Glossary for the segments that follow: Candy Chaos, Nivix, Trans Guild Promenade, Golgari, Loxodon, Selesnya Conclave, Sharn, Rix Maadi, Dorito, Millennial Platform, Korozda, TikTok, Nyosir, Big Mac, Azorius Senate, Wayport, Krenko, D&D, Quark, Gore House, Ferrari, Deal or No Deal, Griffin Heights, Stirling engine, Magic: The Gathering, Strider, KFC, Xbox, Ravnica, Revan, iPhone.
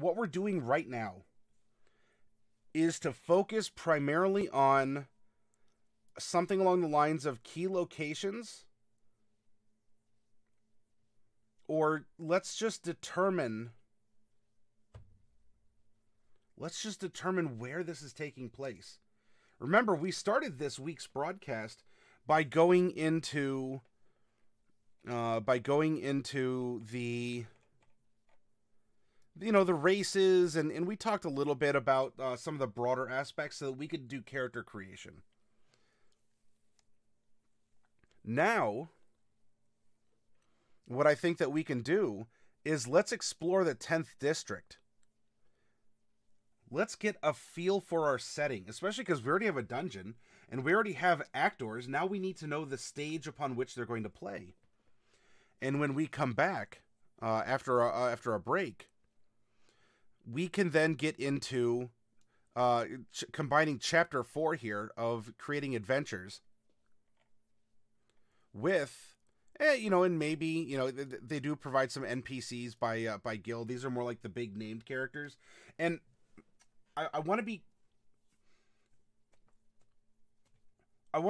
what we're doing right now is to focus primarily on something along the lines of key locations, or let's just determine where this is taking place. Remember, we started this week's broadcast by going into the the races, and we talked a little bit about some of the broader aspects so that we could do character creation. Now, what I think that we can do is let's explore the 10th district. Let's get a feel for our setting, especially because we already have a dungeon and we already have actors. Now we need to know the stage upon which they're going to play. And when we come back after a break, we can then get into combining Chapter 4 here of creating adventures with, and maybe, they do provide some NPCs by guild. These are more like the big named characters. And I want to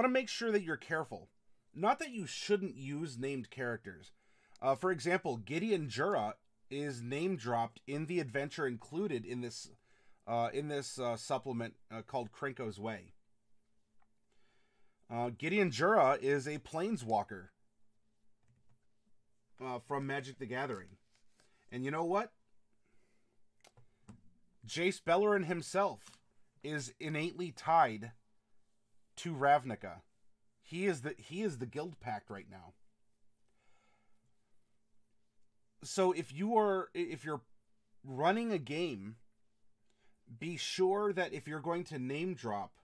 make sure that you're careful. Not that you shouldn't use named characters. For example, Gideon Jura is name dropped in the adventure included in this supplement called Krenko's Way. Gideon Jura is a planeswalker from Magic: The Gathering, and you know what? Jace Beleren himself is innately tied to Ravnica. He is the guild pact right now. So if you're running a game, be sure that if you're going to name drop,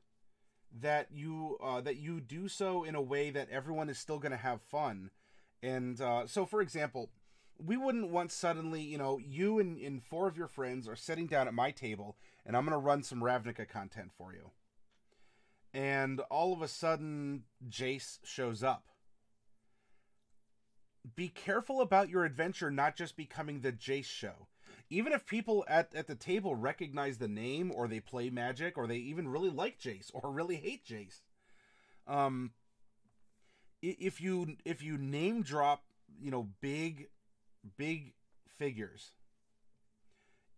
that you do so in a way that everyone is still going to have fun. And so, for example, we wouldn't want suddenly, you and four of your friends are sitting down at my table, and I'm going to run some Ravnica content for you. And all of a sudden, Jace shows up. Be careful about your adventure not just becoming the Jace show. Even if people at the table recognize the name, or they play Magic, or they even really like Jace, or really hate Jace. If you name drop, big figures,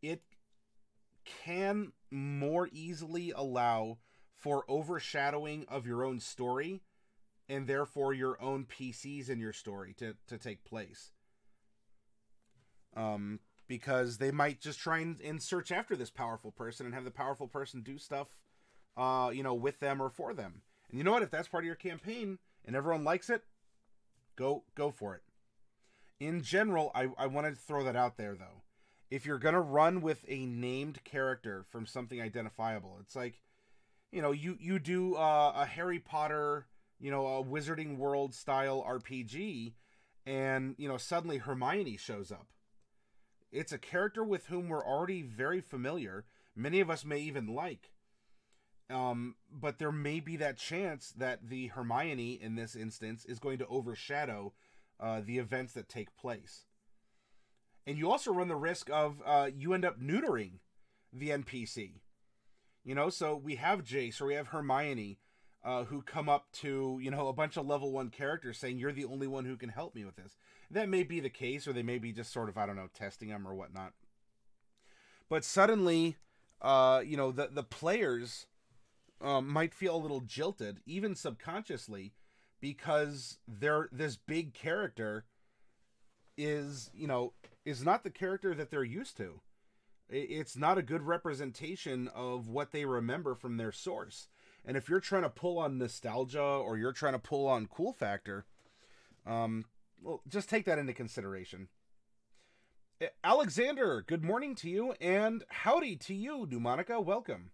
it can more easily allow for overshadowing of your own story, and therefore your own PCs in your story to take place. Because they might just try and search after this powerful person and have the powerful person do stuff, with them or for them. And you know what? If that's part of your campaign and everyone likes it, go for it. In general, I wanted to throw that out there, though. If you're going to run with a named character from something identifiable, it's like, you do a Harry Potter, a Wizarding World style RPG, and, suddenly Hermione shows up. It's a character with whom we're already very familiar. Many of us may even like. But there may be that chance that the Hermione, in this instance, is going to overshadow the events that take place. And you also run the risk of you end up neutering the NPC. So we have Jace, or we have Hermione, who come up to, a bunch of level 1 characters saying, you're the only one who can help me with this. That may be the case, or they may be just sort of, testing them or whatnot. But suddenly, the players might feel a little jilted, even subconsciously, because this big character is not the character that they're used to. It's not a good representation of what they remember from their source. And if you're trying to pull on nostalgia, or you're trying to pull on cool factor, just take that into consideration. Alexander, good morning to you, and howdy to you, Numonica. Welcome.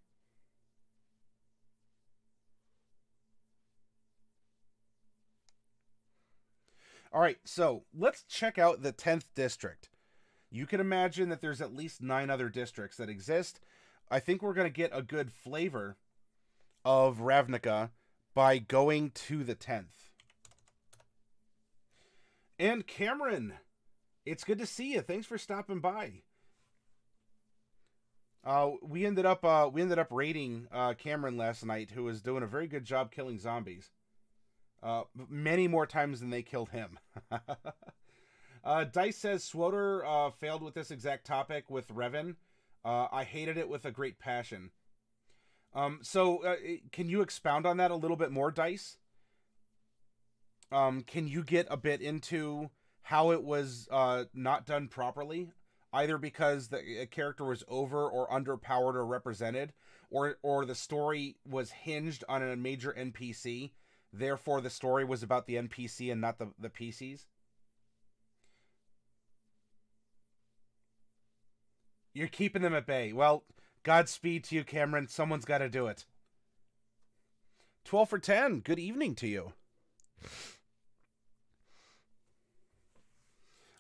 All right, so let's check out the 10th district. You can imagine that there's at least 9 other districts that exist. I think we're going to get a good flavor of Ravnica by going to the 10th. And Cameron, it's good to see you. Thanks for stopping by. We ended up raiding Cameron last night, who was doing a very good job killing zombies. Many more times than they killed him. Dice says Swoder failed with this exact topic with Revan. I hated it with a great passion. Can you expound on that a little bit more, Dice? Can you get a bit into how it was not done properly, either because the character was over or underpowered or represented, or the story was hinged on a major NPC, therefore the story was about the NPC and not the PCs? You're keeping them at bay. Well, Godspeed to you, Cameron. Someone's got to do it. 12 for 10. Good evening to you.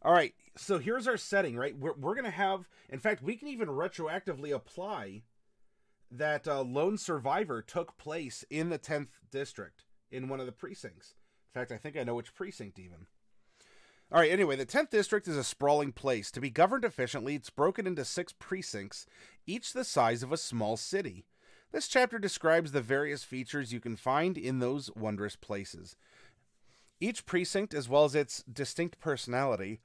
All right. So here's our setting, right? We're going to have... In fact, we can even retroactively apply that Lone Survivor took place in the 10th District in one of the precincts. In fact, I think I know which precinct even. All right, anyway, the 10th District is a sprawling place. To be governed efficiently, it's broken into 6 precincts, each the size of a small city. This chapter describes the various features you can find in those wondrous places. Each precinct, as well as its distinct personality,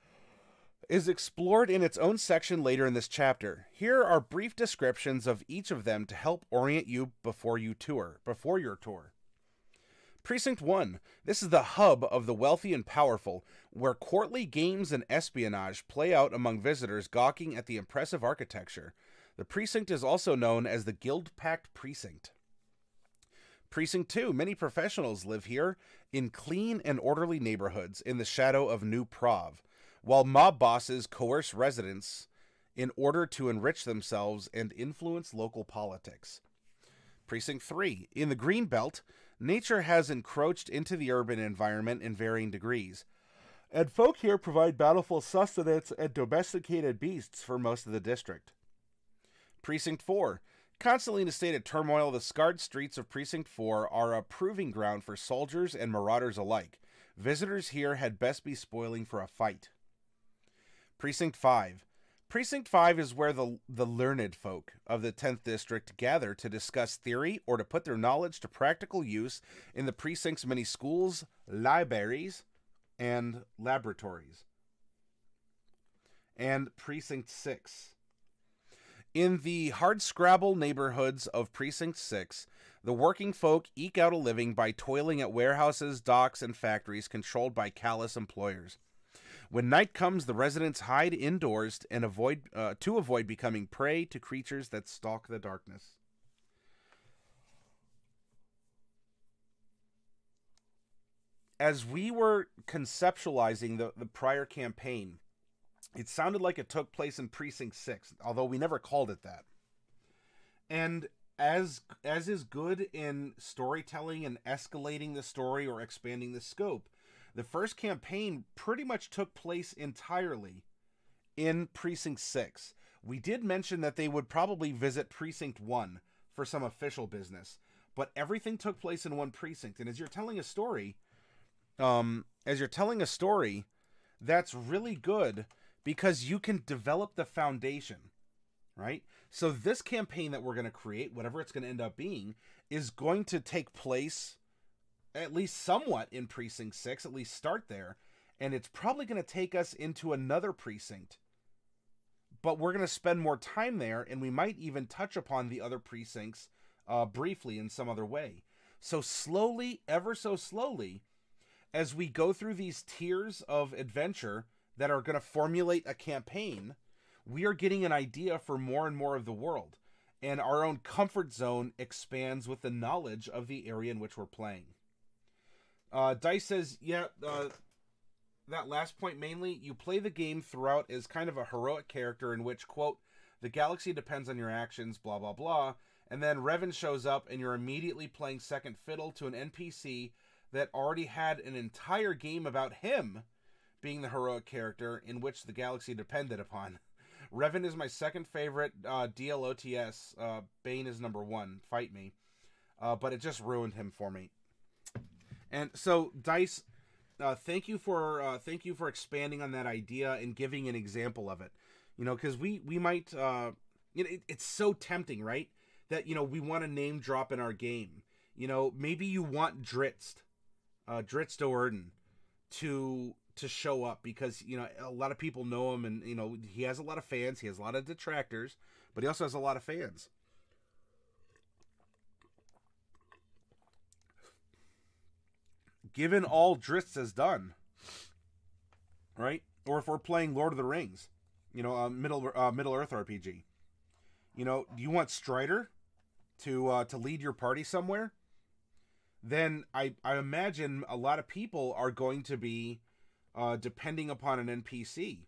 is explored in its own section later in this chapter. Here are brief descriptions of each of them to help orient you before your tour. Precinct 1. This is the hub of the wealthy and powerful, where courtly games and espionage play out among visitors gawking at the impressive architecture. The precinct is also known as the Guild Pact Precinct. Precinct 2. Many professionals live here in clean and orderly neighborhoods in the shadow of New Prahv, while mob bosses coerce residents in order to enrich themselves and influence local politics. Precinct 3. In the Green Belt, nature has encroached into the urban environment in varying degrees, and folk here provide bountiful sustenance and domesticated beasts for most of the district. Precinct 4. Constantly in a state of turmoil, the scarred streets of Precinct 4 are a proving ground for soldiers and marauders alike. Visitors here had best be spoiling for a fight. Precinct 5. Precinct 5 is where the learned folk of the 10th District gather to discuss theory or to put their knowledge to practical use in the precinct's many schools, libraries, and laboratories. And Precinct 6. In the hardscrabble neighborhoods of Precinct 6, the working folk eke out a living by toiling at warehouses, docks, and factories controlled by callous employers. When night comes, the residents hide indoors and avoid becoming prey to creatures that stalk the darkness. As we were conceptualizing the prior campaign, it sounded like it took place in Precinct 6, although we never called it that. And as is good in storytelling and escalating the story or expanding the scope, the first campaign pretty much took place entirely in Precinct 6. We did mention that they would probably visit Precinct 1 for some official business, but everything took place in one precinct. And as you're telling a story, that's really good because you can develop the foundation, right? So this campaign that we're going to create, whatever it's going to end up being, is going to take place at least somewhat in Precinct 6, at least start there, and it's probably going to take us into another precinct, but we're going to spend more time there, and we might even touch upon the other precincts briefly in some other way. So slowly, ever so slowly, as we go through these tiers of adventure that are going to formulate a campaign, we are getting an idea for more and more of the world, and our own comfort zone expands with the knowledge of the area in which we're playing. Dice says, yeah, that last point mainly, you play the game throughout as kind of a heroic character in which, quote, the galaxy depends on your actions, blah, blah, blah. And then Revan shows up and you're immediately playing second fiddle to an NPC that already had an entire game about him being the heroic character in which the galaxy depended upon. Revan is my second favorite DLOTS. Bane is #1. Fight me. But it just ruined him for me. And so, Dice, thank you for expanding on that idea and giving an example of it. You know, because we might You know, it's so tempting, right? That, you know, we want a name drop in our game. You know, maybe you want Drizzt Do'Urden to show up because, you know, a lot of people know him and, you know, he has a lot of fans. He has a lot of detractors, but he also has a lot of fans. Given all Drizzt has done, right? Or if we're playing Lord of the Rings, you know, Middle Earth RPG, you know, do you want Strider to lead your party somewhere? Then I imagine a lot of people are going to be depending upon an NPC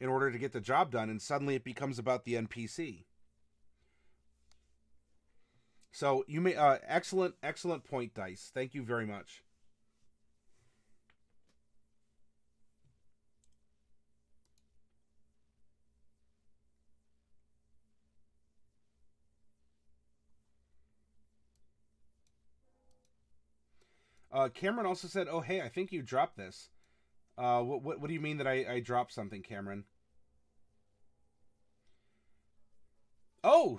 in order to get the job done, and suddenly it becomes about the NPC. So you may excellent point, Dice. Thank you very much. Cameron also said, oh, hey, I think you dropped this. What do you mean that I dropped something, Cameron? Oh!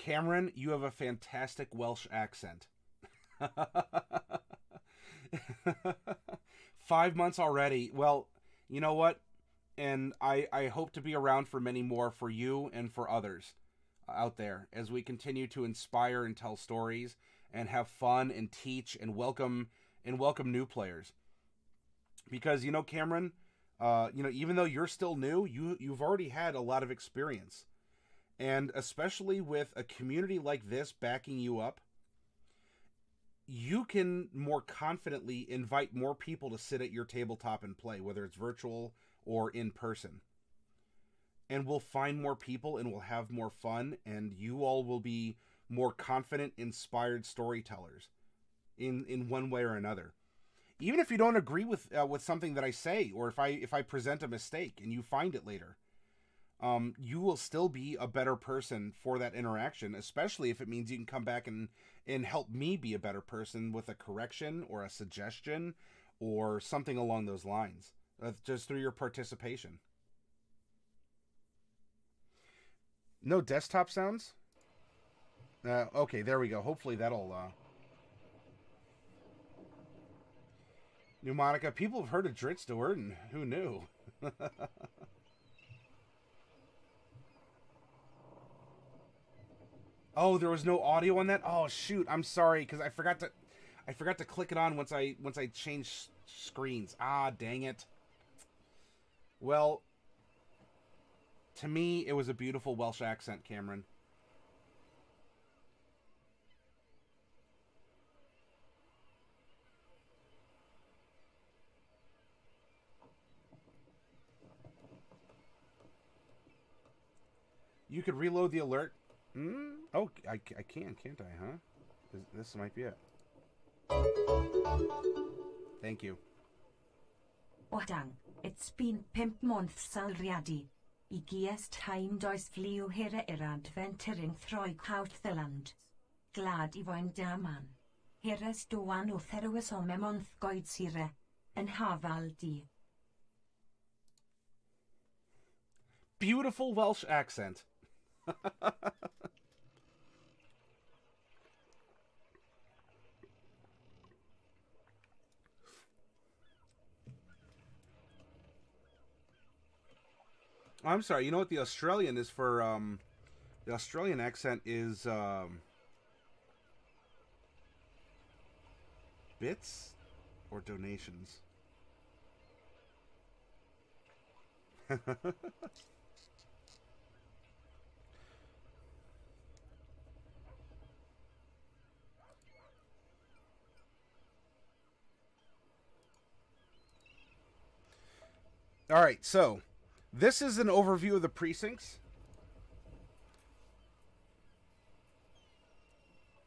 Cameron, you have a fantastic Welsh accent. 5 months already. Well, you know what? And I hope to be around for many more, for you and for others out there, as we continue to inspire and tell stories and have fun and teach and welcome new players. Because, you know, Cameron, you know, even though you're still new, you've already had a lot of experience. And especially with a community like this backing you up, you can more confidently invite more people to sit at your tabletop and play, whether it's virtual or in person. And we'll find more people and we'll have more fun, and you all will be more confident, inspired storytellers in one way or another. Even if you don't agree with something that I say, or if I present a mistake and you find it later, you will still be a better person for that interaction, especially if it means you can come back and help me be a better person with a correction or a suggestion or something along those lines, just through your participation. No desktop sounds? Okay, there we go. Hopefully that'll... Pneumonica, people have heard of Drizzt Do'Urden. Who knew? Oh, there was no audio on that? Oh shoot, I'm sorry, because I forgot to click it on once I changed screens. Ah, dang it. Well, to me it was a beautiful Welsh accent, Cameron. You could reload the alert. Oh, I can, can't I, huh? This might be it. Thank you. Watang, it's been 5 months already. I guess time does flee here adventuring through the land. Glad I found a man. Here is the one who throws home a month guides here, in Havaldi. Beautiful Welsh accent. I'm sorry, you know what the Australian is for, the Australian accent is, bits or donations? All right, so this is an overview of the precincts.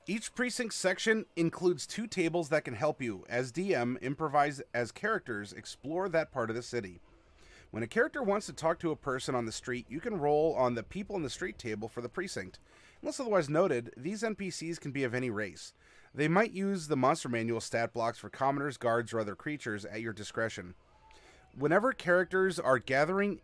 Each precinct section includes 2 tables that can help you, as DM, improvise as characters, explore that part of the city. When a character wants to talk to a person on the street, you can roll on the people in the street table for the precinct. Unless otherwise noted, these NPCs can be of any race. They might use the monster manual stat blocks for commoners, guards, or other creatures at your discretion. Whenever characters are gathering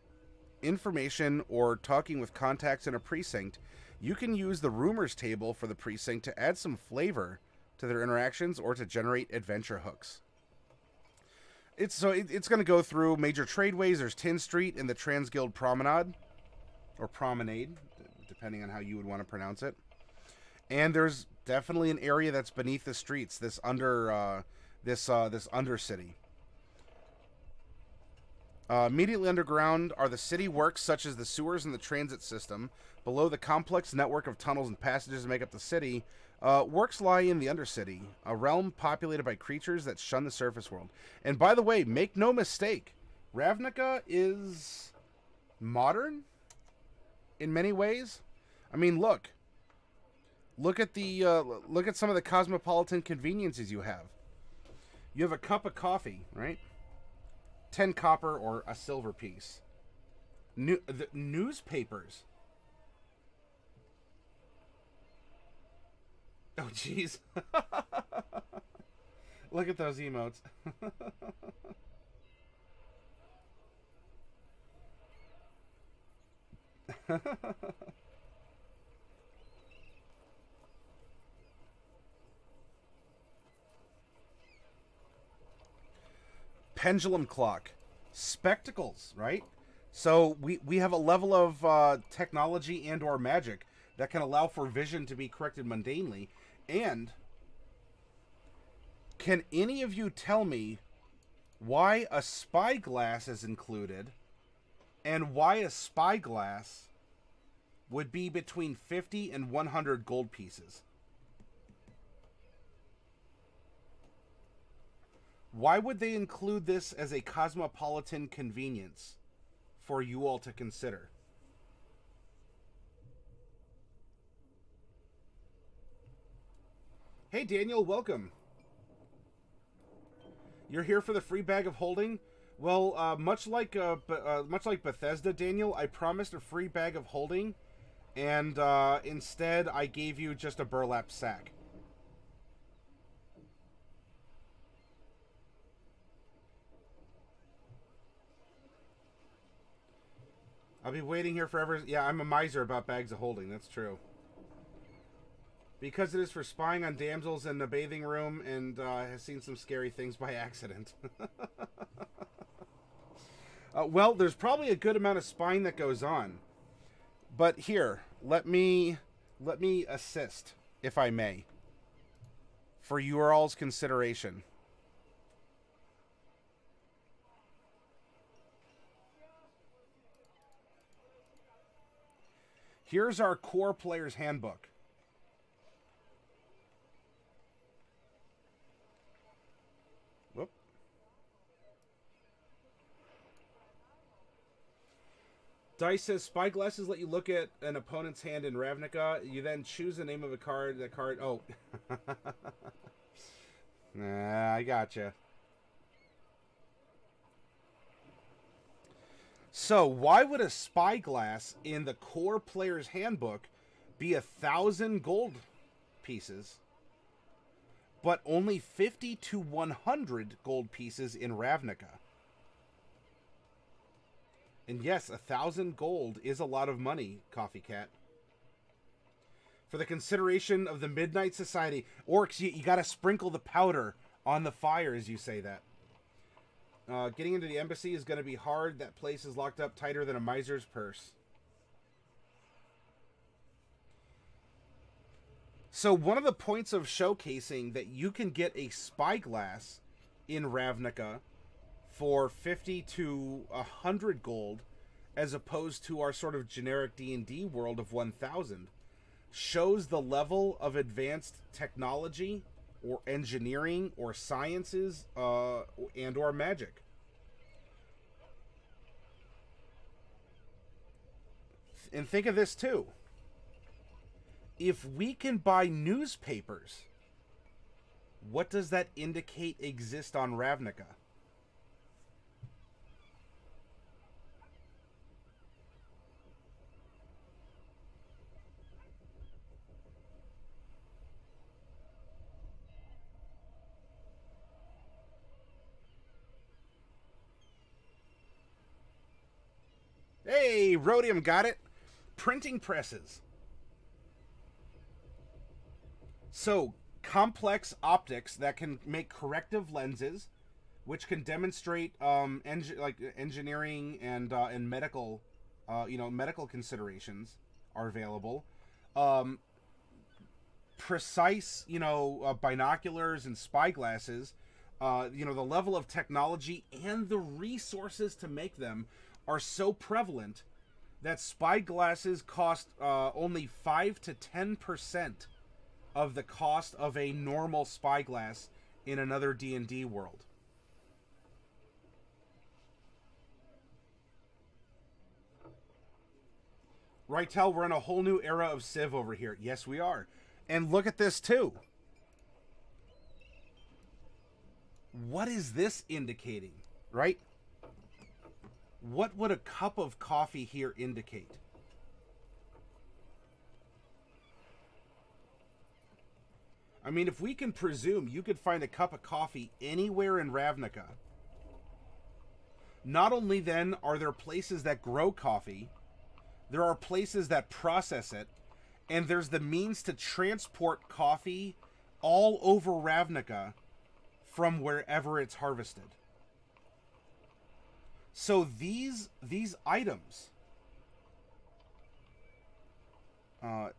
information or talking with contacts in a precinct, you can use the rumors table for the precinct to add some flavor to their interactions or to generate adventure hooks. It's going to go through major tradeways. There's Tin Street and the Trans Guild Promenade, or Promenade, depending on how you would want to pronounce it. And there's definitely an area that's beneath the streets, this undercity. Immediately underground are the city works, such as the sewers and the transit system. Below the complex network of tunnels and passages that make up the city, works lie in the Undercity, a realm populated by creatures that shun the surface world. And by the way, make no mistake, Ravnica is modern in many ways. I mean, look at some of the cosmopolitan conveniences you have. You have a cup of coffee, right? 10 copper or a silver piece. The newspapers. Oh, jeez. Look at those emotes. Pendulum clock, spectacles, right? So we have a level of technology and or magic that can allow for vision to be corrected mundanely. And can any of you tell me why a spyglass is included and why a spyglass would be between 50 and 100 gold pieces? Why would they include this as a cosmopolitan convenience for you all to consider? Hey, Daniel, welcome. You're here for the free bag of holding? Well, much like Bethesda, Daniel, I promised a free bag of holding, and instead I gave you just a burlap sack. I'll be waiting here forever. Yeah, I'm a miser about bags of holding. That's true. Because it is for spying on damsels in the bathing room and has seen some scary things by accident. Well, there's probably a good amount of spying that goes on. But here, let me assist, if I may, for your all's consideration. Here's our core player's handbook. Whoop. Dice says, spyglasses let you look at an opponent's hand in Ravnica. You then choose the name of a card. The card... Oh. Nah, I gotcha. So, why would a spyglass in the core player's handbook be 1,000 gold pieces, but only 50 to 100 gold pieces in Ravnica? And yes, 1,000 gold is a lot of money, Coffee Cat. For the consideration of the Midnight Society, Orcs, you gotta sprinkle the powder on the fire as you say that. Getting into the embassy is going to be hard. That place is locked up tighter than a miser's purse. So one of the points of showcasing that you can get a spyglass in Ravnica for 50 to 100 gold, as opposed to our sort of generic D&D world of 1,000, shows the level of advanced technology or engineering, or sciences, and or magic. And think of this too. If we can buy newspapers, what does that indicate exists on Ravnica? Hey, Rhodium got it. Printing presses. So, complex optics that can make corrective lenses, which can demonstrate engineering and medical, medical considerations are available. Precise, binoculars and spyglasses. The level of technology and the resources to make them are so prevalent that spyglasses cost only 5 to 10% of the cost of a normal spyglass in another D&D world. Rytel, we're in a whole new era of Civ over here. Yes, we are. And look at this, too. What is this indicating, right? What would a cup of coffee here indicate? I mean, if we can presume you could find a cup of coffee anywhere in Ravnica. Not only then are there places that grow coffee, there are places that process it, and there's the means to transport coffee all over Ravnica from wherever it's harvested. So these items are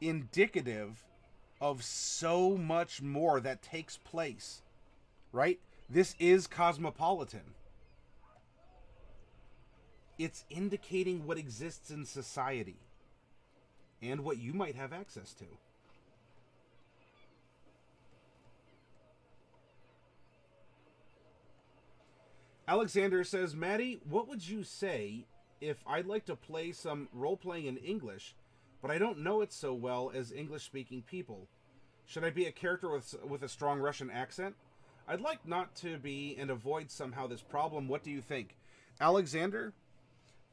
indicative of so much more that takes place, right? This is cosmopolitan. It's indicating what exists in society and what you might have access to. Alexander says, Maddie, what would you say if I'd like to play some role-playing in English, but I don't know it so well as English-speaking people? Should I be a character with a strong Russian accent? I'd like not to be and avoid somehow this problem. What do you think? Alexander,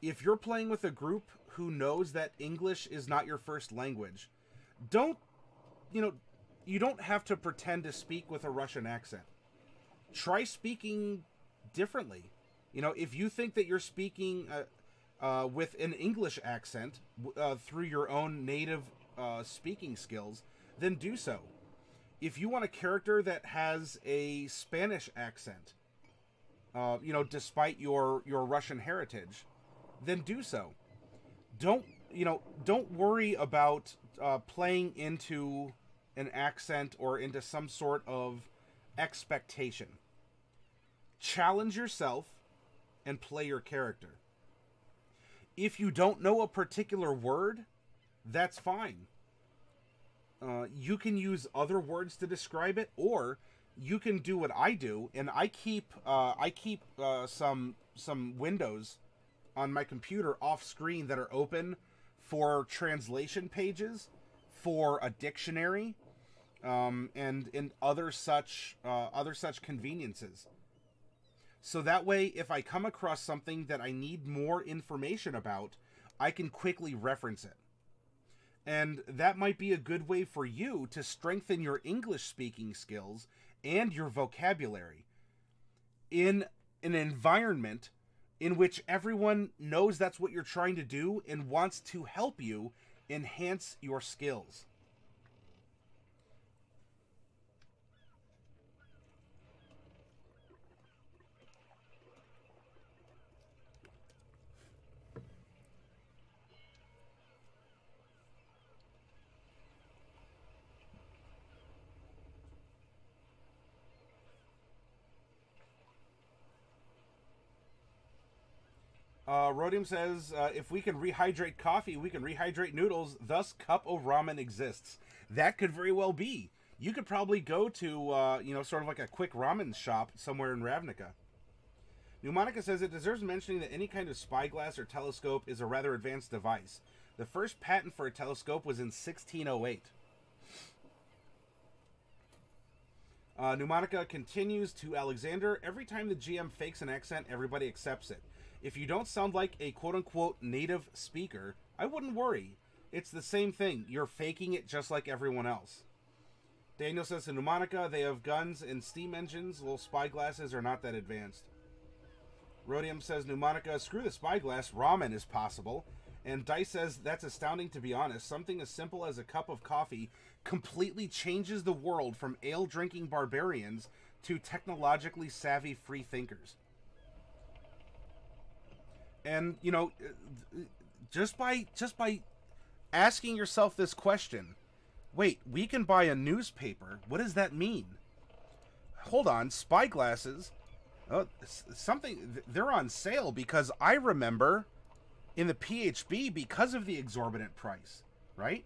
if you're playing with a group who knows that English is not your first language, you don't have to pretend to speak with a Russian accent. Try speaking differently. If you think that you're speaking with an English accent through your own native speaking skills, then do so. If you want a character that has a Spanish accent, despite your Russian heritage, then do so. Don't worry about playing into an accent or into some sort of expectation. Challenge yourself and play your character. If you don't know a particular word, that's fine. You can use other words to describe it, or you can do what I do, and I keep some windows on my computer off screen that are open for translation pages, for a dictionary, and other such conveniences. So that way, if I come across something that I need more information about, I can quickly reference it. And that might be a good way for you to strengthen your English-speaking skills and your vocabulary in an environment in which everyone knows that's what you're trying to do and wants to help you enhance your skills. Rhodium says, if we can rehydrate coffee, we can rehydrate noodles, thus cup of ramen exists. That could very well be. You could probably go to, sort of like a quick ramen shop somewhere in Ravnica. Pneumonica says, it deserves mentioning that any kind of spyglass or telescope is a rather advanced device. The first patent for a telescope was in 1608. Pneumonica continues to Alexander, every time the GM fakes an accent, everybody accepts it. If you don't sound like a quote-unquote native speaker, I wouldn't worry. It's the same thing. You're faking it just like everyone else. Daniel says to Numonica, they have guns and steam engines. Little spyglasses are not that advanced. Rhodium says, Numonica, screw the spyglass. Ramen is possible. And Dice says, that's astounding to be honest. Something as simple as a cup of coffee completely changes the world from ale-drinking barbarians to technologically savvy free thinkers. And, you know, just by asking yourself this question, wait, we can buy a newspaper. What does that mean? Hold on, spyglasses. Oh, something, they're on sale because I remember in the PHB because of the exorbitant price, right?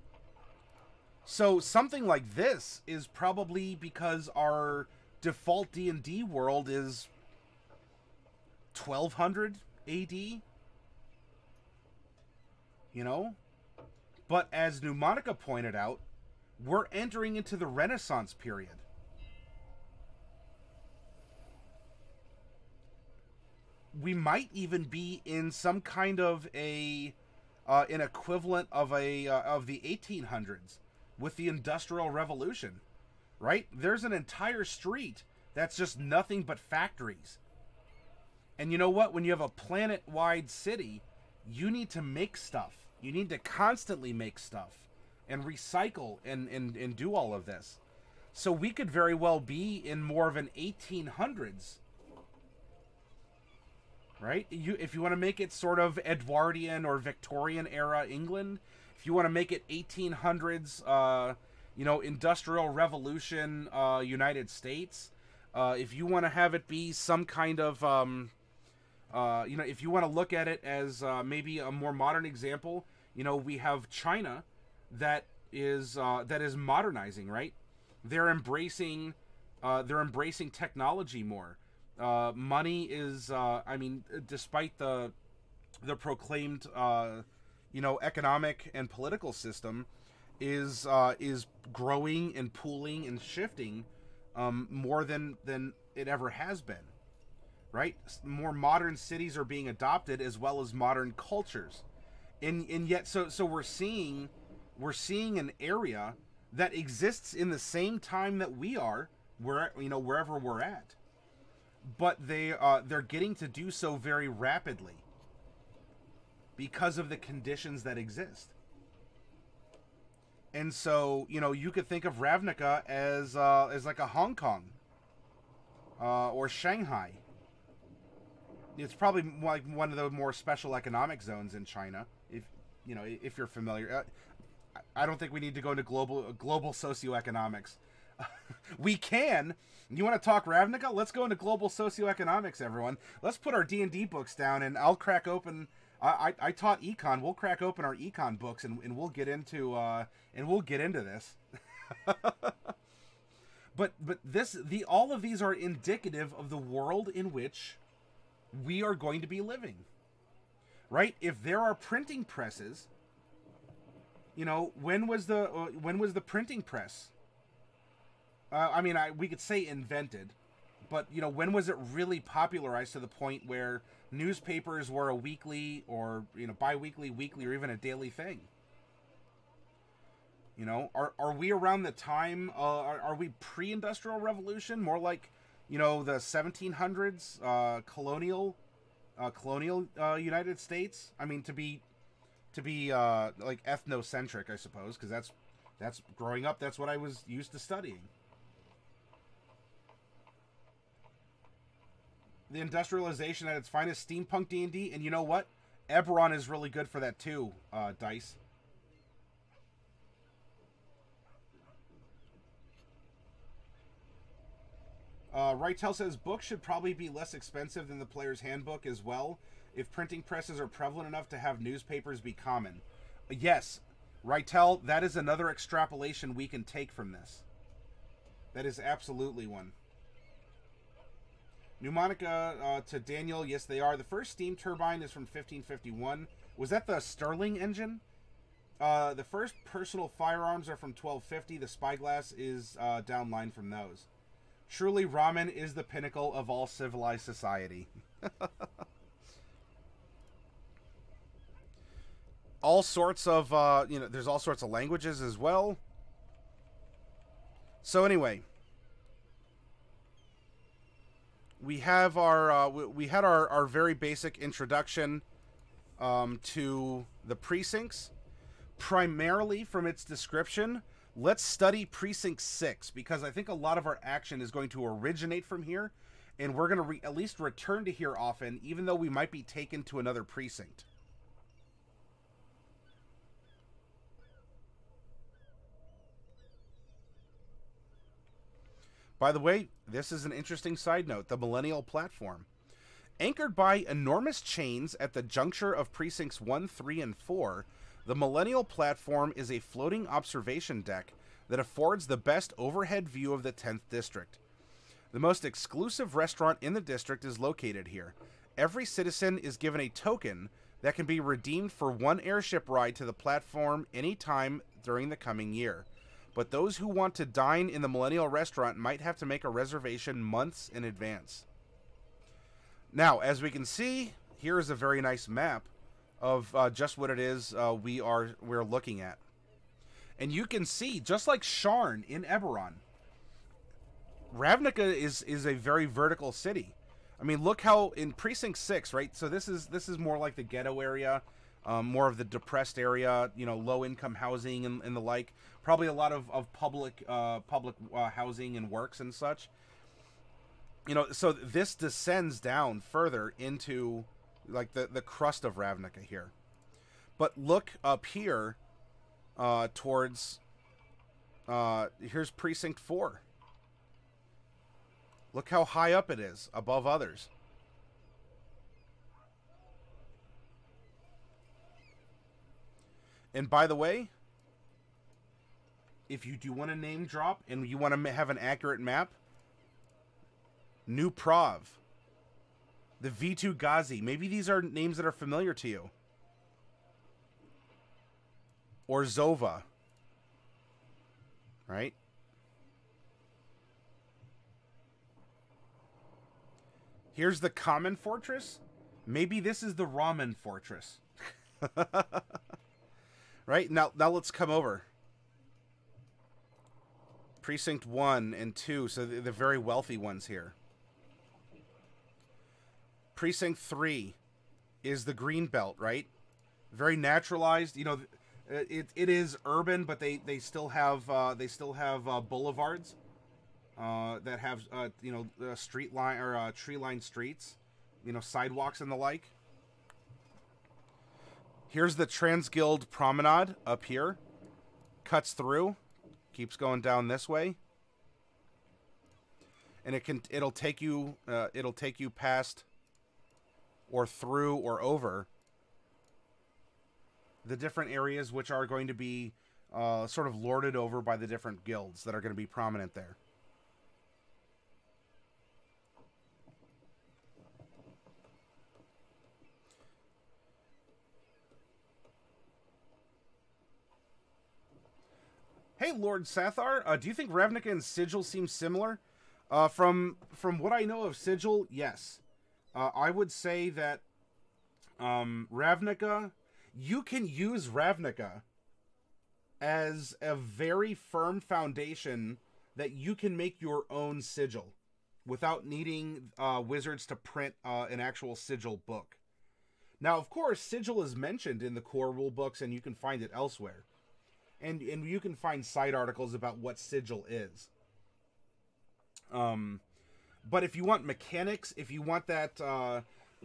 So something like this is probably because our default D&D world is 1200 AD, you know? But as Numonica pointed out, we're entering into the Renaissance period. We might even be in some kind of a an equivalent of a of the 1800s with the Industrial Revolution, right? There's an entire street that's just nothing but factories. And you know what? When you have a planet-wide city, you need to make stuff. You need to constantly make stuff and recycle and do all of this. So we could very well be in more of an 1800s. Right? If you want to make it sort of Edwardian or Victorian era England, if you want to make it 1800s, you know, Industrial Revolution United States, if you want to have it be some kind of, you know, if you want to look at it as maybe a more modern example, you know, we have China that is modernizing, right? They're embracing technology more. Money is, I mean, despite the proclaimed, you know, economic and political system is growing and pooling and shifting, more than it ever has been, right? More modern cities are being adopted as well as modern cultures. And yet, so we're seeing an area that exists in the same time that we are, where, you know, wherever we're at. But they're getting to do so very rapidly because of the conditions that exist. And so, you know, you could think of Ravnica as like a Hong Kong or Shanghai. It's probably like one of the more special economic zones in China, if you know, if you're familiar. I don't think we need to go into global socioeconomics. We can. You want to talk Ravnica? Let's go into global socioeconomics, everyone. Let's put our D&D books down, and I'll crack open. I taught econ. We'll crack open our econ books, and we'll get into this. But all of these are indicative of the world in which we are going to be living, right? If there are printing presses, you know, when was the printing press? I mean, we could say invented, but, you know, when was it really popularized to the point where newspapers were a weekly or, you know, bi-weekly, weekly, or even a daily thing? You know, are we around the time, are we pre-industrial revolution? More like, you know, the 1700s, colonial United States? I mean, to be like ethnocentric, I suppose, because that's growing up, that's what I was used to studying. The industrialization at its finest, steampunk D&D, and you know what? Eberron is really good for that too, Dice. Rytel says, books should probably be less expensive than the player's handbook as well, if printing presses are prevalent enough to have newspapers be common. Yes, Rytel, that is another extrapolation we can take from this. That is absolutely one. Numonica to Daniel, yes, they are. The first steam turbine is from 1551. Was that the Stirling engine? The first personal firearms are from 1250. The spyglass is downline from those. Truly, ramen is the pinnacle of all civilized society. All sorts of, you know, there's all sorts of languages as well. So anyway, we have our we had our very basic introduction to the precincts. Primarily from its description, let's study Precinct 6, because I think a lot of our action is going to originate from here, and we're going to at least return to here often, even though we might be taken to another precinct. By the way, this is an interesting side note, the Millennial Platform. Anchored by enormous chains at the juncture of Precincts 1, 3, and 4, the Millennial Platform is a floating observation deck that affords the best overhead view of the 10th District. The most exclusive restaurant in the district is located here. Every citizen is given a token that can be redeemed for one airship ride to the platform anytime during the coming year. But those who want to dine in the Millennial restaurant might have to make a reservation months in advance. Now, as we can see, here is a very nice map of just what it is we're looking at. And you can see, just like Sharn in Eberron, Ravnica is a very vertical city. I mean, look how in Precinct 6, right? So this is more like the ghetto area, more of the depressed area, you know, low-income housing and the like. Probably a lot of public housing and works and such. You know, so this descends down further into like the crust of Ravnica here. But look up here towards here's Precinct 4. Look how high up it is above others. And by the way, if you do want to name drop and you want to have an accurate map, New Prahv, the Vitu Ghazi. Maybe these are names that are familiar to you. Or Zova. Right? Here's the Common Fortress. Maybe this is the Ramen Fortress. Right? Now let's come over. Precinct 1 and 2, so the very wealthy ones here. Precinct 3 is the green belt, right? Very naturalized. You know, it is urban, but they still have boulevards that have you know, street line or tree-lined streets, you know, sidewalks and the like. Here's the Trans Guild Promenade up here. Cuts through, keeps going down this way, and it'll take you past, or through, or over the different areas which are going to be sort of lorded over by the different guilds that are going to be prominent there. Hey, Lord Sathar, do you think Ravnica and Sigil seem similar? From what I know of Sigil, yes. I would say that Ravnica, you can use Ravnica as a very firm foundation that you can make your own sigil without needing wizards to print an actual sigil book. Now, of course, sigil is mentioned in the core rule books, and you can find it elsewhere. And you can find side articles about what sigil is. But if you want mechanics, if you want that,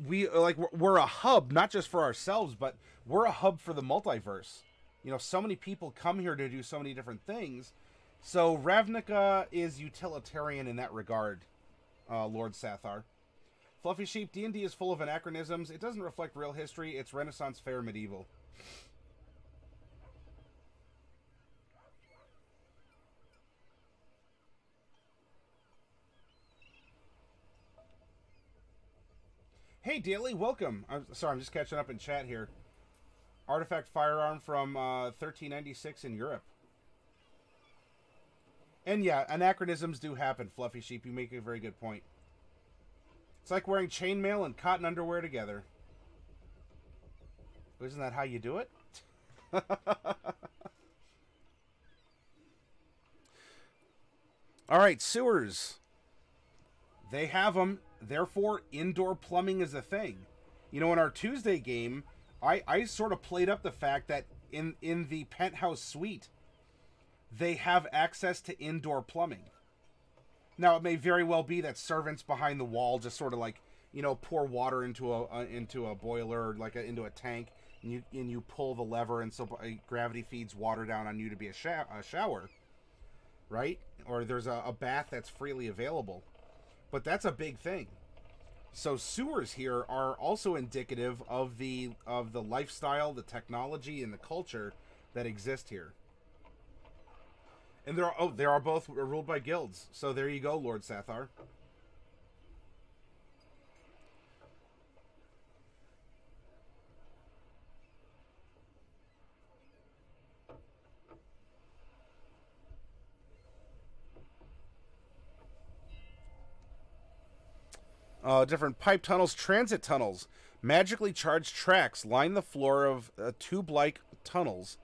we're a hub, not just for ourselves, but we're a hub for the multiverse. You know, so many people come here to do so many different things. So Ravnica is utilitarian in that regard, Lord Sathar. Fluffy Sheep, D&D is full of anachronisms. It doesn't reflect real history. It's Renaissance fair medieval. Hey, Daily, welcome. I'm sorry, I'm just catching up in chat here. Artifact firearm from 1396 in Europe. And yeah, anachronisms do happen, Fluffy Sheep. You make a very good point. It's like wearing chainmail and cotton underwear together. Isn't that how you do it? All right, sewers. They have them. Therefore, indoor plumbing is a thing. You know, in our Tuesday game, I sort of played up the fact that in the penthouse suite, they have access to indoor plumbing. Now, it may very well be that servants behind the wall just sort of like, you know, pour water into a boiler, or like into a tank, and you pull the lever, and so gravity feeds water down on you to be a shower, right? Or there's a bath that's freely available. But that's a big thing. So sewers here are also indicative of the lifestyle, the technology, and the culture that exist here. And they are both ruled by guilds. So there you go, Lord Sathar. Different pipe tunnels, transit tunnels. Magically charged tracks line the floor of tube-like tunnels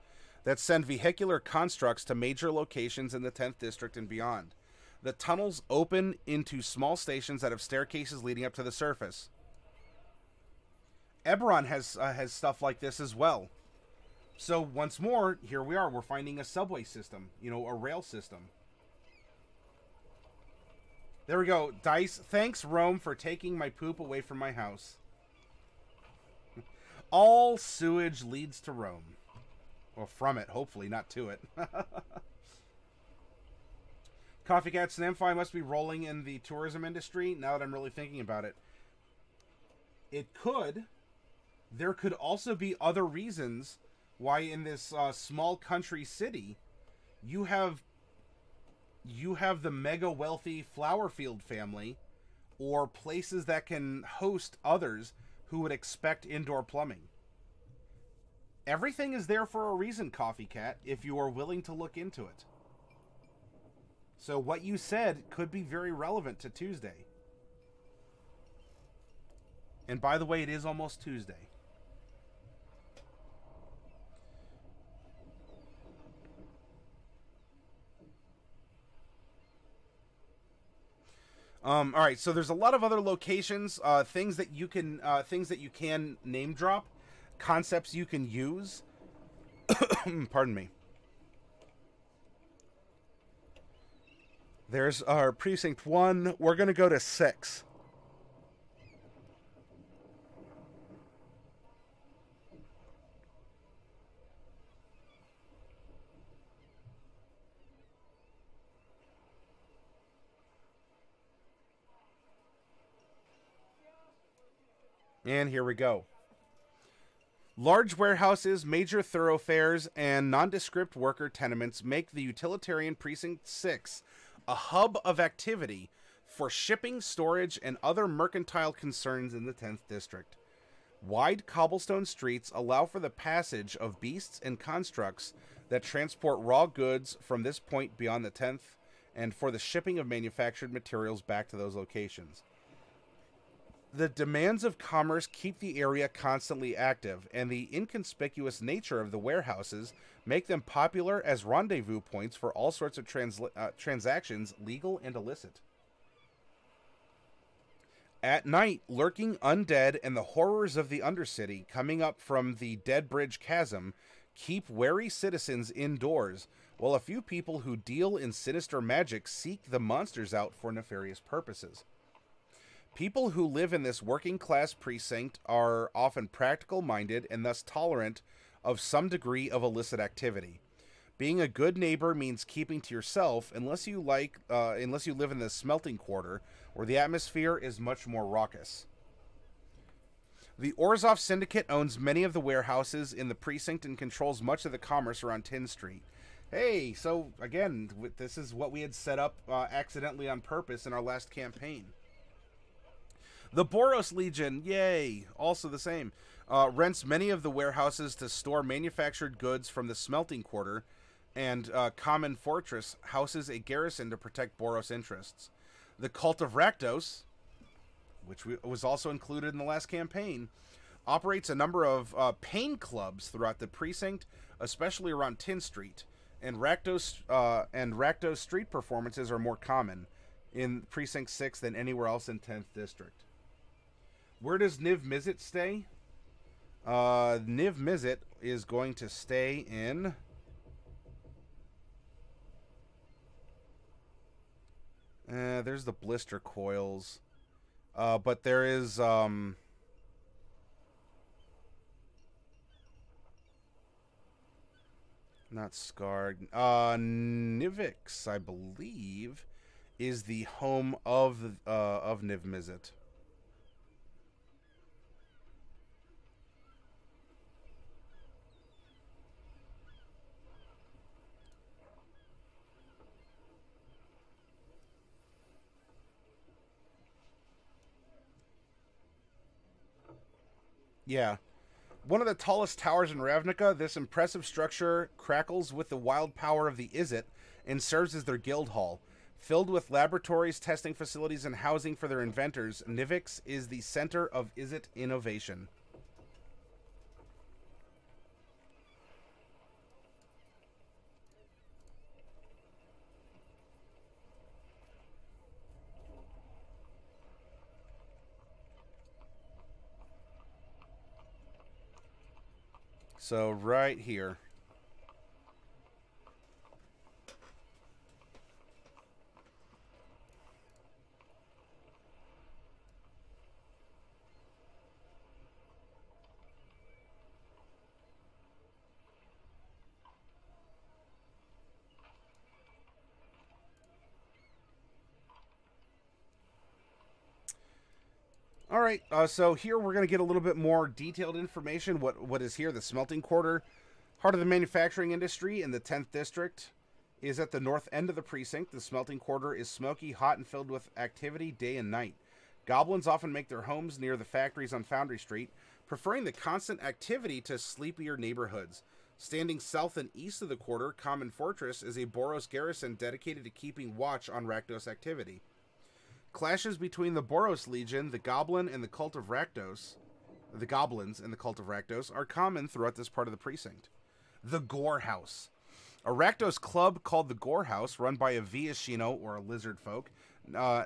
that send vehicular constructs to major locations in the 10th District and beyond. The tunnels open into small stations that have staircases leading up to the surface. Eberron has stuff like this as well. So once more, here we are. We're finding a subway system, you know, a rail system. There we go. Dice, thanks, Rome, for taking my poop away from my house. All sewage leads to Rome. Well, from it, hopefully, not to it. Coffee Cats and Amphi must be rolling in the tourism industry, now that I'm really thinking about it. It could. There could also be other reasons why in this small country city, you have the mega wealthy Flowerfield family or places that can host others who would expect indoor plumbing. Everything is there for a reason, Coffee Cat, if you are willing to look into it. So what you said could be very relevant to Tuesday. And by the way, it is almost Tuesday. All right, so there's a lot of other locations, things that you can name drop, concepts you can use. Pardon me. There's our precinct 1. We're gonna go to 6. And here we go. Large warehouses, major thoroughfares, and nondescript worker tenements make the utilitarian Precinct 6 a hub of activity for shipping, storage, and other mercantile concerns in the 10th District. Wide cobblestone streets allow for the passage of beasts and constructs that transport raw goods from this point beyond the 10th and for the shipping of manufactured materials back to those locations. The demands of commerce keep the area constantly active, and the inconspicuous nature of the warehouses make them popular as rendezvous points for all sorts of transactions, legal and illicit. At night, lurking undead and the horrors of the Undercity coming up from the Deadbridge Chasm keep wary citizens indoors, while a few people who deal in sinister magic seek the monsters out for nefarious purposes. People who live in this working-class precinct are often practical-minded and thus tolerant of some degree of illicit activity. Being a good neighbor means keeping to yourself unless you live in the smelting quarter, where the atmosphere is much more raucous. The Orzhov Syndicate owns many of the warehouses in the precinct and controls much of the commerce around Tin Street. Hey, so again, this is what we had set up accidentally on purpose in our last campaign. The Boros Legion, yay, also the same, rents many of the warehouses to store manufactured goods from the smelting quarter, and Common Fortress houses a garrison to protect Boros interests. The Cult of Rakdos, which was also included in the last campaign, operates a number of pain clubs throughout the precinct, especially around Tin Street, and Rakdos street performances are more common in Precinct 6 than anywhere else in 10th District. Where does Niv-Mizzet stay? Niv-Mizzet is going to stay in... there's the blister coils. But there is... not Scarred. Nivix, I believe, is the home of Niv-Mizzet. Yeah. One of the tallest towers in Ravnica, this impressive structure crackles with the wild power of the Izzet and serves as their guild hall. Filled with laboratories, testing facilities, and housing for their inventors, Nivix is the center of Izzet innovation. So right here. All right, so here we're going to get a little bit more detailed information. What is here? The smelting quarter, heart of the manufacturing industry in the 10th district, is at the north end of the precinct. The smelting quarter is smoky, hot, and filled with activity day and night. Goblins often make their homes near the factories on Foundry Street, preferring the constant activity to sleepier neighborhoods. Standing south and east of the quarter, Common Fortress is a Boros garrison dedicated to keeping watch on Rakdos activity. Clashes between the Boros Legion, the Goblins and the Cult of Rakdos are common throughout this part of the precinct. The Gore House. A Rakdos club called the Gore House, run by a Viashino, or a lizard folk,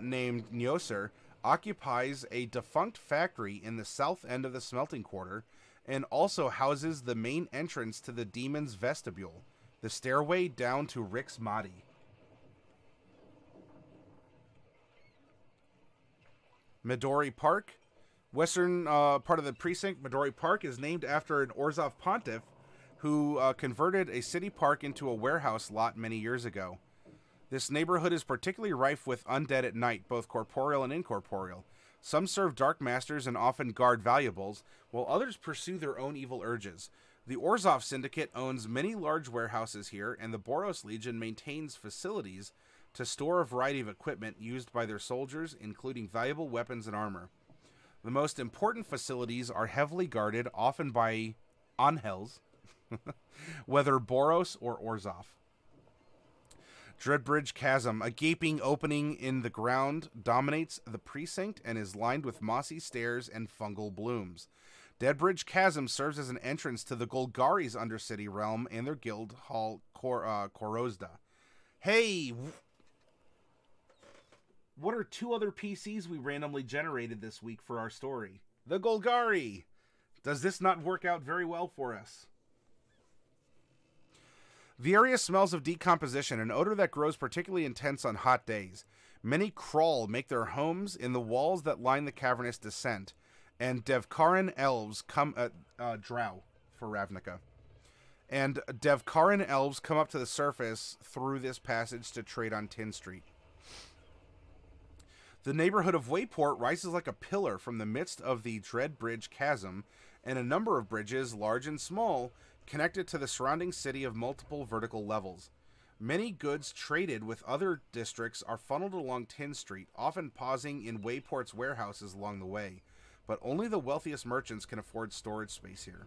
named Nyosir, occupies a defunct factory in the south end of the smelting quarter, and also houses the main entrance to the Demon's Vestibule, the stairway down to Rix Maadi. Midori Park, western part of the precinct. Midori Park is named after an Orzhov pontiff who converted a city park into a warehouse lot many years ago. This neighborhood is particularly rife with undead at night, both corporeal and incorporeal. Some serve dark masters and often guard valuables, while others pursue their own evil urges. The Orzhov Syndicate owns many large warehouses here, and the Boros Legion maintains facilities to store a variety of equipment used by their soldiers, including valuable weapons and armor. The most important facilities are heavily guarded, often by Anhels, whether Boros or Orzhov. Deadbridge Chasm, a gaping opening in the ground, dominates the precinct and is lined with mossy stairs and fungal blooms. Deadbridge Chasm serves as an entrance to the Golgari's Undercity realm and their guild hall, Korozda. Hey! What are two other PCs we randomly generated this week for our story? The Golgari! Does this not work out very well for us? The area smells of decomposition, an odor that grows particularly intense on hot days. Many Crawl make their homes in the walls that line the cavernous descent, and Devkarin elves come at drow for Ravnica. And Devkarin elves come up to the surface through this passage to trade on Tin Street. The neighborhood of Wayport rises like a pillar from the midst of the Deadbridge Chasm, and a number of bridges, large and small, connected to the surrounding city of multiple vertical levels. Many goods traded with other districts are funneled along Tin Street, often pausing in Wayport's warehouses along the way, but only the wealthiest merchants can afford storage space here.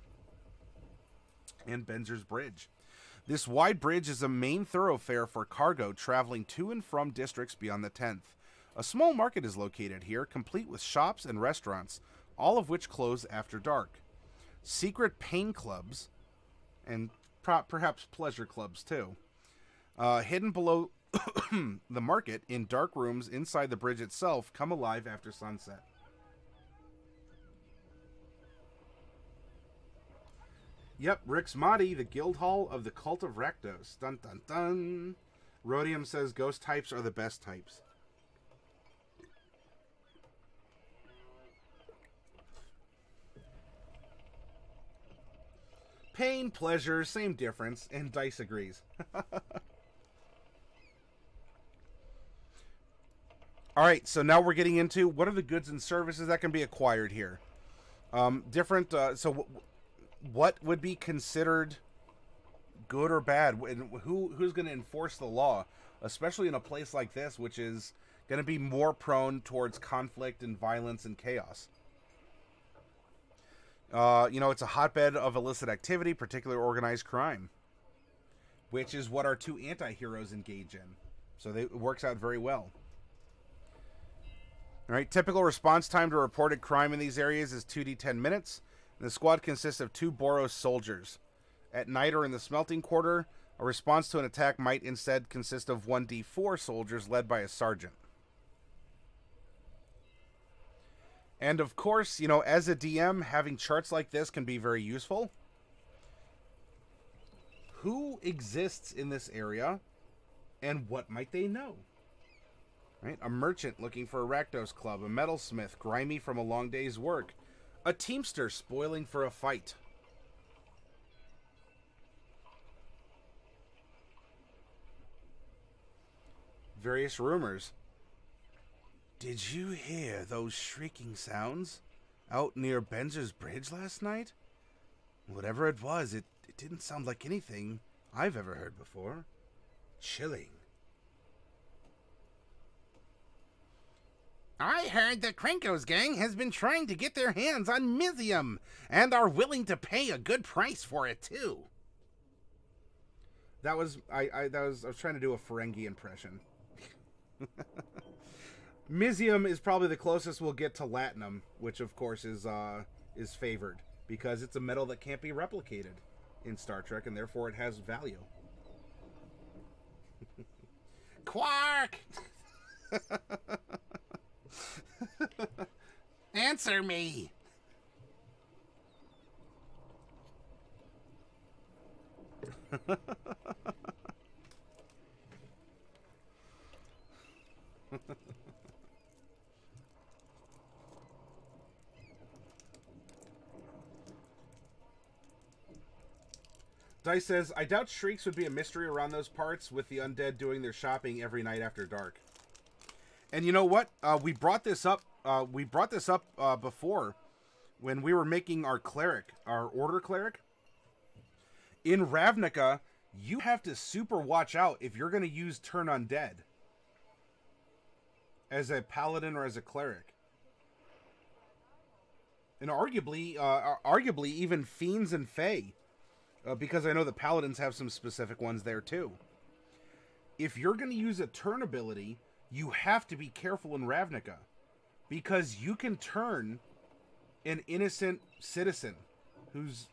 And Benzer's Bridge. This wide bridge is a main thoroughfare for cargo traveling to and from districts beyond the 10th. A small market is located here, complete with shops and restaurants, all of which close after dark. Secret pain clubs, and perhaps pleasure clubs too, Hidden below the market in dark rooms inside the bridge itself, come alive after sunset. Yep, Rix Maadi, the guild hall of the Cult of Rakdos. Dun dun dun. Rhodium says ghost types are the best types. Pain, pleasure, same difference, and Dice agrees. Alright, so now we're getting into what are the goods and services that can be acquired here. Different, what would be considered good or bad? Who's going to enforce the law? Especially in a place like this, which is going to be more prone towards conflict and violence and chaos. You know, it's a hotbed of illicit activity, particularly organized crime, which is what our two anti-heroes engage in. So it works out very well. All right, typical response time to reported crime in these areas is 2d10 minutes. And the squad consists of 2 Boros soldiers. At night or in the smelting quarter, a response to an attack might instead consist of 1d4 soldiers led by a sergeant. And of course, you know, as a DM, having charts like this can be very useful. Who exists in this area, and what might they know? Right? A merchant looking for a Rakdos club, a metalsmith grimy from a long day's work, a teamster spoiling for a fight. Various rumors. Did you hear those shrieking sounds out near Benzer's Bridge last night? Whatever it was, it didn't sound like anything I've ever heard before. Chilling. I heard the Krenko's gang has been trying to get their hands on Mizium and are willing to pay a good price for it too. That was I was trying to do a Ferengi impression. Mizium is probably the closest we'll get to Latinum, which of course is favored because it's a metal that can't be replicated in Star Trek, and therefore it has value. Quark! Answer me! Dice says, I doubt shrieks would be a mystery around those parts with the undead doing their shopping every night after dark. And you know what? We brought this up before when we were making our cleric, our order cleric. In Ravnica, you have to super watch out if you're going to use Turn Undead as a paladin or as a cleric. And arguably even fiends and fae. Because I know the Paladins have some specific ones there too. If you're going to use a turn ability, you have to be careful in Ravnica. Because you can turn an innocent citizen who's,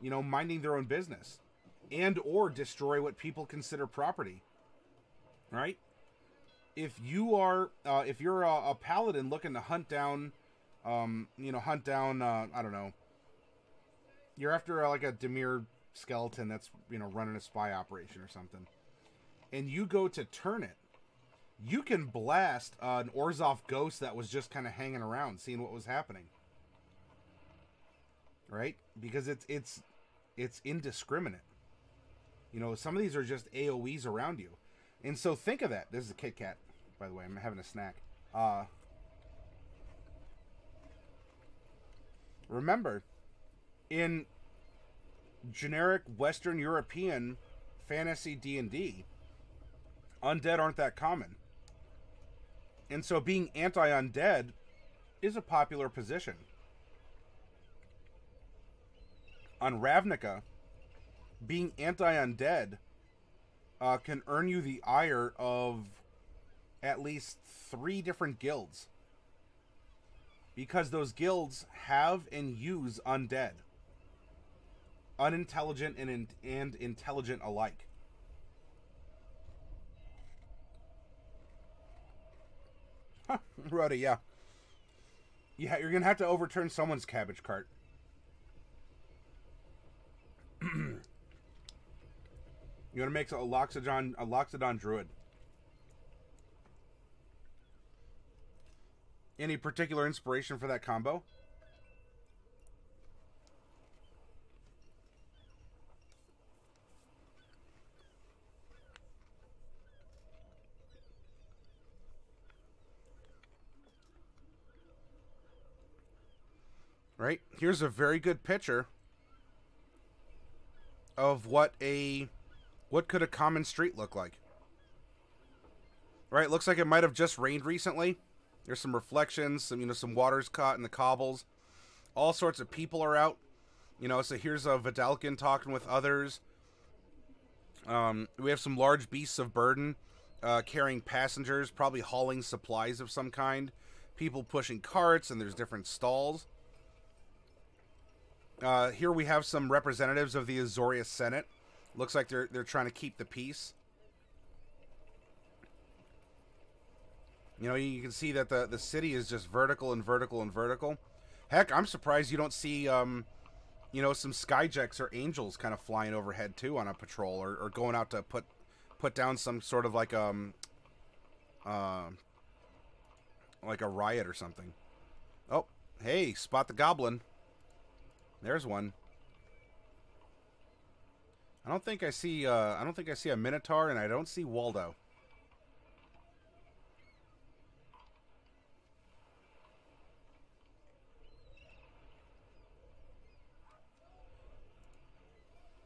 you know, minding their own business. And or destroy what people consider property. Right? If you are, if you're a Paladin looking to hunt down, I don't know. You're after like a Dimir skeleton that's, you know, running a spy operation or something, and you go to turn it, you can blast an Orzhov ghost that was just kind of hanging around seeing what was happening, right? Because it's indiscriminate. You know, some of these are just AoEs around you. And so think of that. This is a Kit Kat, by the way. I'm having a snack. Remember, in generic Western European fantasy D&D, undead aren't that common. And so being anti-undead is a popular position. On Ravnica, being anti-undead can earn you the ire of at least 3 different guilds. Because those guilds have and use undead. Unintelligent and intelligent alike. Huh, Rhoda, yeah. Yeah, you're going to have to overturn someone's cabbage cart. You're going to make a Loxodon druid. Any particular inspiration for that combo? Right? Here's a very good picture of what a... What could a common street look like? Right, looks like it might have just rained recently. There's some reflections, some, you know, some water's caught in the cobbles. All sorts of people are out. You know, so here's a Vidalkin talking with others. We have some large beasts of burden carrying passengers, probably hauling supplies of some kind. People pushing carts, and there's different stalls. Here we have some representatives of the Azorius Senate. Looks like they're trying to keep the peace. You know, you can see that the city is just vertical and vertical and vertical. Heck, I'm surprised you don't see, you know, some skyjacks or angels kind of flying overhead too on a patrol, or going out to put down some sort of like a riot or something. Oh, hey, spot the goblin. There's one. I don't think I see a Minotaur, and I don't see Waldo.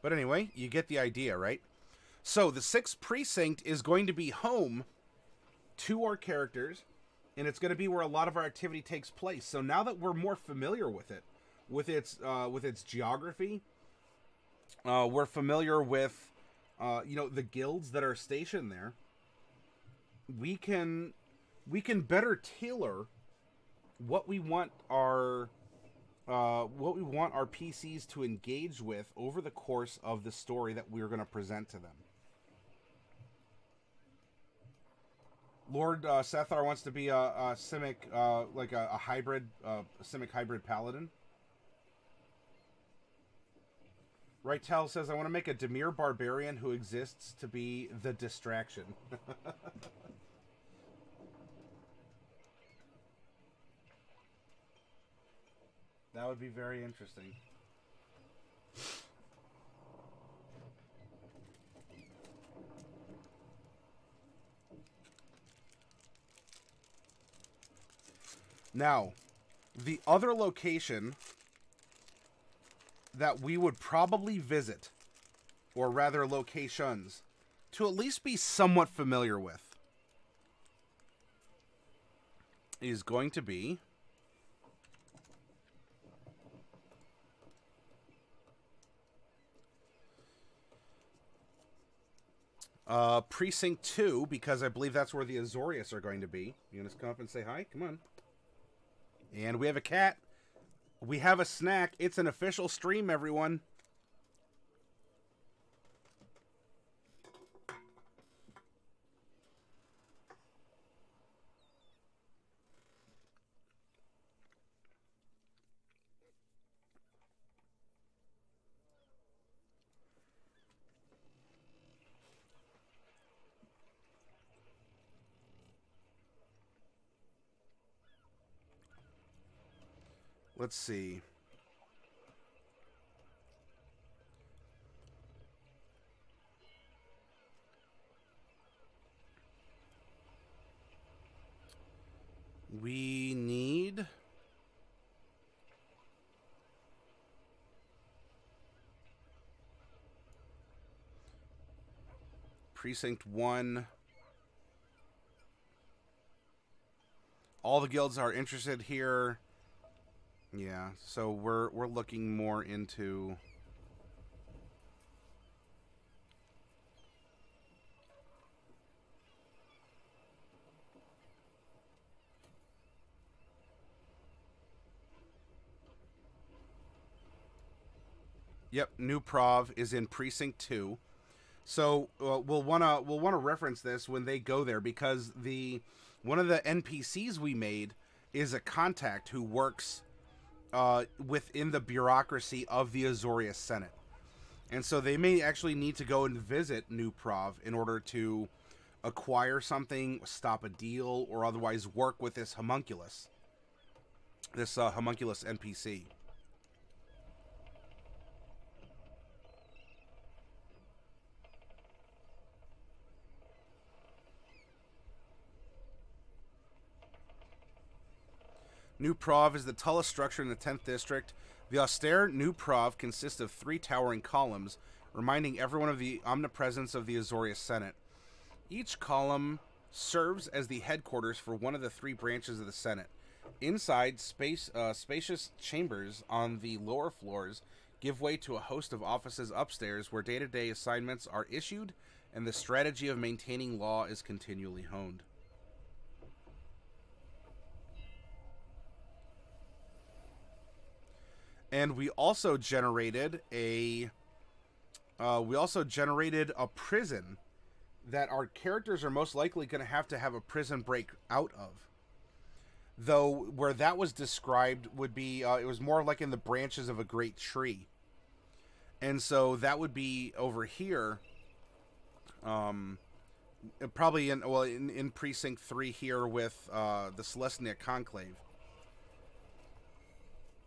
But anyway, you get the idea, right? So the 6th precinct is going to be home to our characters, and it's going to be where a lot of our activity takes place. So now that we're more familiar with it, with its geography. We're familiar with, you know, the guilds that are stationed there. We can better tailor what we want our PCs to engage with over the course of the story that we're going to present to them. Lord Sethar wants to be a Simic, like a hybrid, Simic hybrid paladin. Rytel says, I want to make a Dimir barbarian who exists to be the distraction. That would be very interesting. Now, the other location that we would probably visit, or rather locations, to at least be somewhat familiar with, is going to be Precinct 2, because I believe that's where the Azorius are going to be. You want to come up and say hi? Come on. And we have a cat. We have a snack. It's an official stream, everyone. Let's see. We need... Precinct 1. All the guilds are interested here. Yeah, so we're looking more into yep, New Prahv is in Precinct 2. So we'll wanna reference this when they go there, because the one of the NPCs we made is a contact who works within the bureaucracy of the Azorius Senate. And so they may actually need to go and visit New Prahv in order to acquire something, stop a deal, or otherwise work with this homunculus. This homunculus NPC. New Prahv is the tallest structure in the 10th district. The austere New Prahv consists of 3 towering columns, reminding everyone of the omnipresence of the Azorius Senate. Each column serves as the headquarters for one of the 3 branches of the Senate. Inside, spacious chambers on the lower floors give way to a host of offices upstairs where day-to-day assignments are issued and the strategy of maintaining law is continually honed. And we also generated a prison that our characters are most likely going to have a prison break out of. Though where that was described would be it was more like in the branches of a great tree, and so that would be over here, probably in precinct 3 here with the Selesnya Conclave.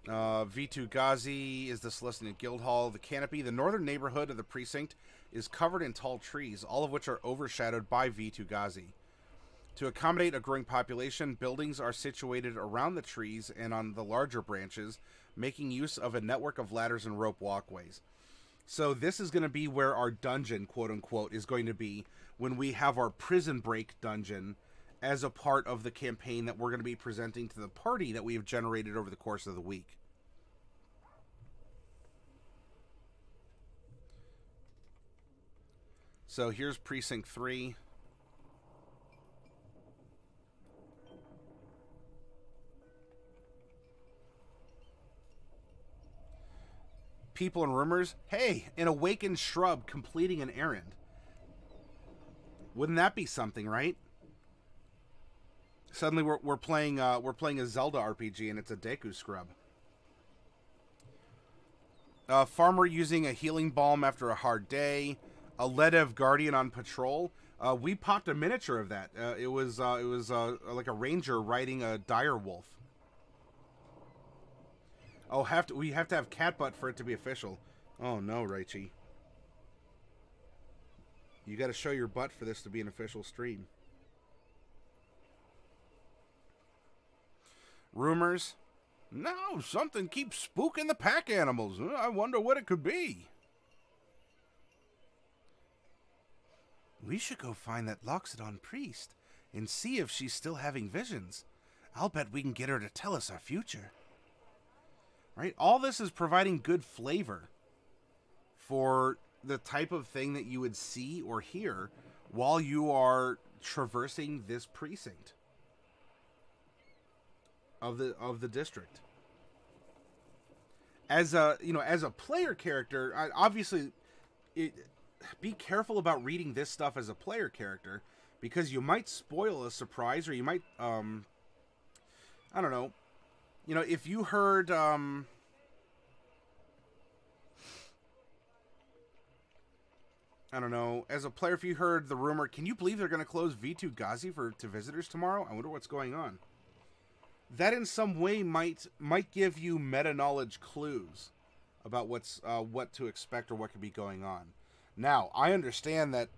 Vitu Ghazi is the Selesnya Guildhall. The canopy, the northern neighborhood of the precinct, is covered in tall trees, all of which are overshadowed by Vitu Ghazi. To accommodate a growing population, buildings are situated around the trees and on the larger branches, making use of a network of ladders and rope walkways. So this is going to be where our dungeon, quote-unquote, is going to be when we have our prison break dungeon as a part of the campaign that we're going to be presenting to the party that we have generated over the course of the week. So here's Precinct 3. People and rumors. Hey, an awakened shrub completing an errand. Wouldn't that be something, right? Suddenly we're playing a Zelda RPG and it's a Deku scrub. A farmer using a healing balm after a hard day. A Ledev guardian on patrol. We popped a miniature of that. It was like a ranger riding a dire wolf. Oh, we have to have cat butt for it to be official. Oh no, Raichi. You got to show your butt for this to be an official stream. Rumors? No, something keeps spooking the pack animals. I wonder what it could be. We should go find that Loxodon priest and see if she's still having visions. I'll bet we can get her to tell us our future. Right? All this is providing good flavor for the type of thing that you would see or hear while you are traversing this precinct of the district. As a player character, be careful about reading this stuff as a player character, because you might spoil a surprise, or you might I don't know, if you heard I don't know, as a player, if you heard the rumor, can you believe they're going to close Vitu Ghazi to visitors tomorrow? I wonder what's going on. That in some way might give you meta knowledge clues about what's what to expect or what could be going on. Now, I understand that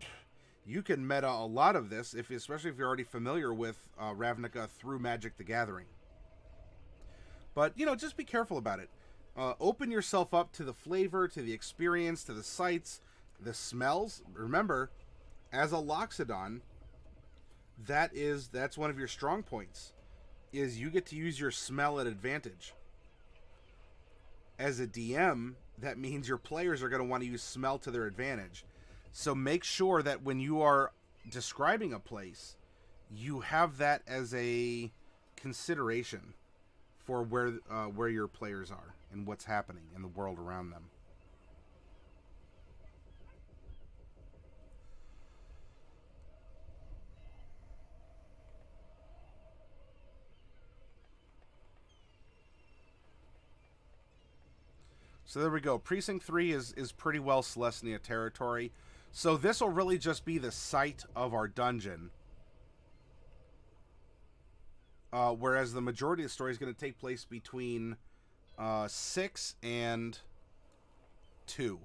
you can meta a lot of this, especially if you're already familiar with Ravnica through Magic: The Gathering. But, just be careful about it. Open yourself up to the flavor, to the experience, to the sights, the smells. Remember, as a Loxodon, that's one of your strong points, is you get to use your smell at advantage. As a DM... that means your players are going to want to use smell to their advantage. So make sure that when you are describing a place, you have that as a consideration for where your players are and what's happening in the world around them. So there we go. Precinct 3 is pretty well Selesnya territory. So this will really just be the site of our dungeon. Whereas the majority of the story is going to take place between 6 and 2.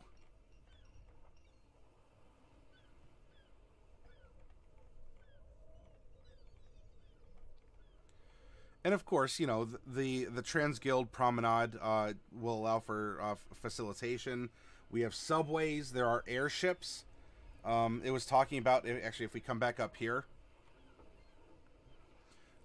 And of course, you know, the Trans Guild Promenade will allow for facilitation. We have subways. There are airships. It was talking about, actually, if we come back up here.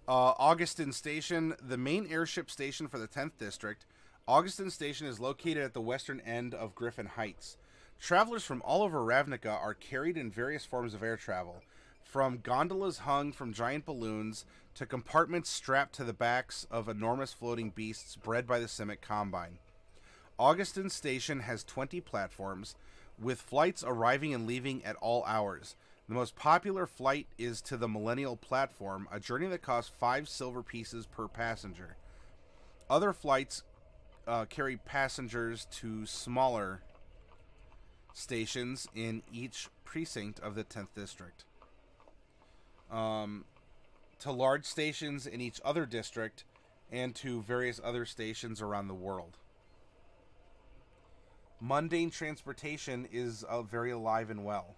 Augustin Station, the main airship station for the 10th District. Augustin Station is located at the western end of Griffin Heights. Travelers from all over Ravnica are carried in various forms of air travel, from gondolas hung from giant balloons to compartments strapped to the backs of enormous floating beasts bred by the Simic Combine. Augustin Station has 20 platforms, with flights arriving and leaving at all hours. The most popular flight is to the Millennial Platform, a journey that costs 5 silver pieces per passenger. Other flights carry passengers to smaller stations in each precinct of the 10th District. To large stations in each other district, and to various other stations around the world. Mundane transportation is very alive and well.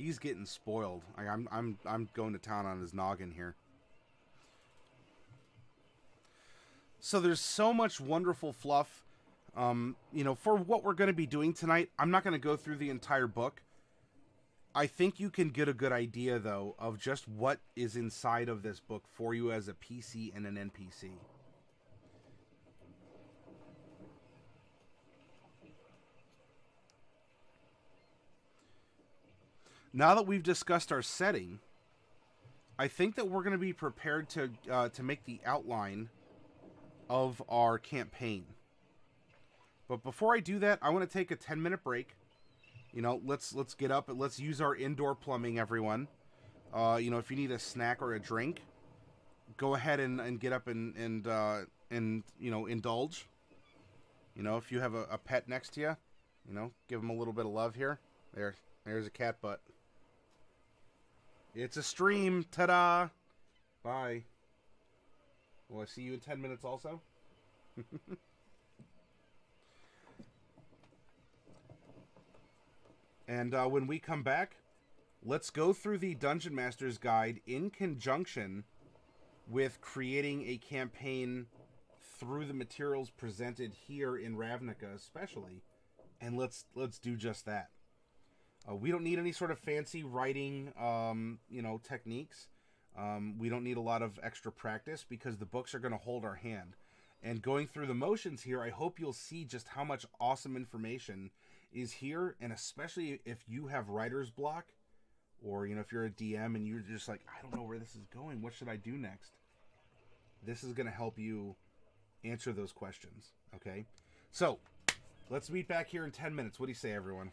He's getting spoiled. I'm going to town on his noggin here. So there's so much wonderful fluff. You know, for what we're going to be doing tonight, I'm not going to go through the entire book. I think you can get a good idea, though, of just what is inside of this book for you as a PC and an NPC. Now that we've discussed our setting, I think that we're going to be prepared to make the outline of our campaign. But before I do that, I want to take a 10-minute break. You know, let's get up and let's use our indoor plumbing, everyone. You know, if you need a snack or a drink, go ahead and get up and you know, indulge. You know, if you have a pet next to you, you know, give them a little bit of love here. There, there's a cat butt. It's a stream. Ta-da. Bye. Will I see you in 10 minutes also? And when we come back, let's go through the Dungeon Master's Guide in conjunction with creating a campaign through the materials presented here in Ravnica especially. And let's do just that. We don't need any sort of fancy writing, you know, techniques. We don't need a lot of extra practice because the books are going to hold our hand. And going through the motions here, I hope you'll see just how much awesome information is here. And especially if you have writer's block, or, you know, if you're a DM and you're just like, I don't know where this is going. What should I do next? This is going to help you answer those questions. Okay. So let's meet back here in 10 minutes. What do you say, everyone?